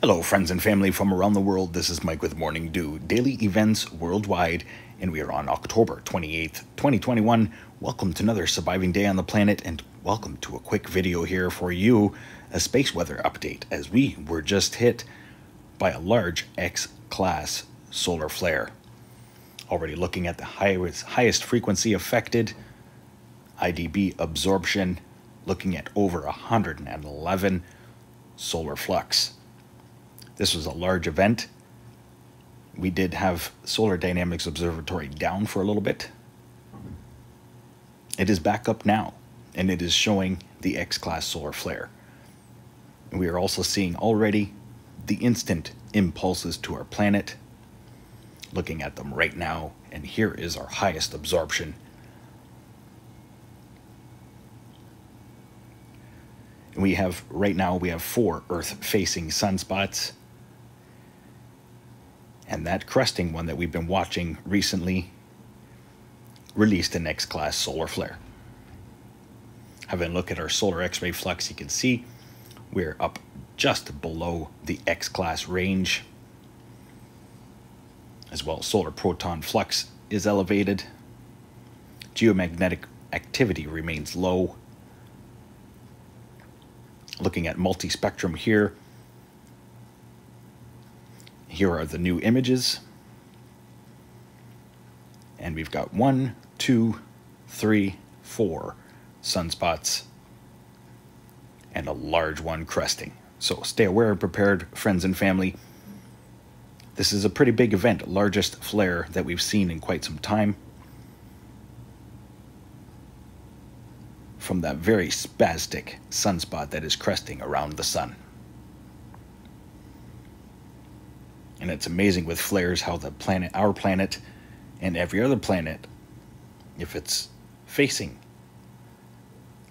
Hello friends and family from around the world, this is Mike with Morning Dew, daily events worldwide, and we are on October 28th, 2021. Welcome to another surviving day on the planet, and welcome to a quick video here for you, a space weather update, as we were just hit by a large X Class solar flare. Already looking at the highest frequency affected, IDB absorption, looking at over 111 solar flux. This was a large event. We did have Solar Dynamics Observatory down for a little bit. It is back up now, and it is showing the X-Class solar flare. And we are also seeing already the instant impulses to our planet. Looking at them right now, and here is our highest absorption. And we have, right now, we have 4 Earth-facing sunspots. And that cresting one that we've been watching recently released an X-Class solar flare. Having a look at our solar X-ray flux, you can see we're up just below the X-Class range. As well, solar proton flux is elevated. Geomagnetic activity remains low. Looking at multi-spectrum here. Here are the new images, and we've got 1, 2, 3, 4 sunspots, and a large one cresting. So stay aware and prepared, friends and family. This is a pretty big event, largest flare that we've seen in quite some time. From that very spastic sunspot that is cresting around the sun. And it's amazing with flares how the planet, our planet, and every other planet, if it's facing,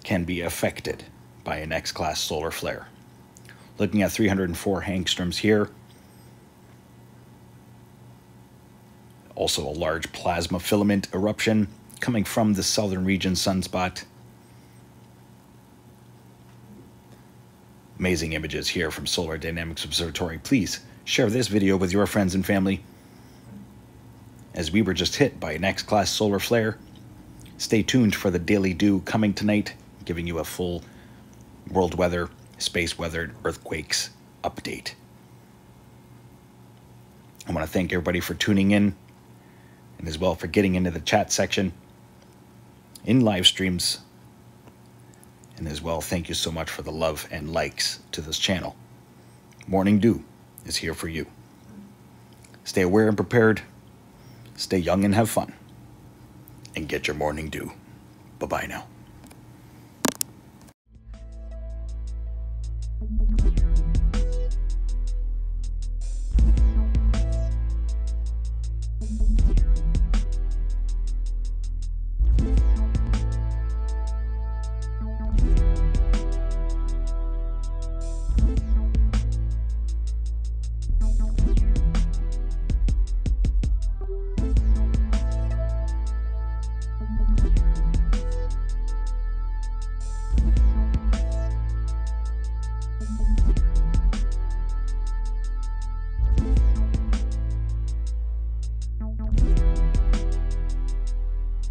can be affected by an X-Class solar flare. Looking at 304 angstroms here. Also a large plasma filament eruption coming from the southern region sunspot. Amazing images here from Solar Dynamics Observatory. Please share this video with your friends and family. As we were just hit by an X-Class solar flare, stay tuned for the Daily Dew coming tonight, giving you a full world weather, space weather, earthquakes update. I want to thank everybody for tuning in, and as well for getting into the chat section in live streams. And as well, thank you so much for the love and likes to this channel. Morning Dew is here for you. Stay aware and prepared. Stay young and have fun. And get your morning dew. Bye-bye now.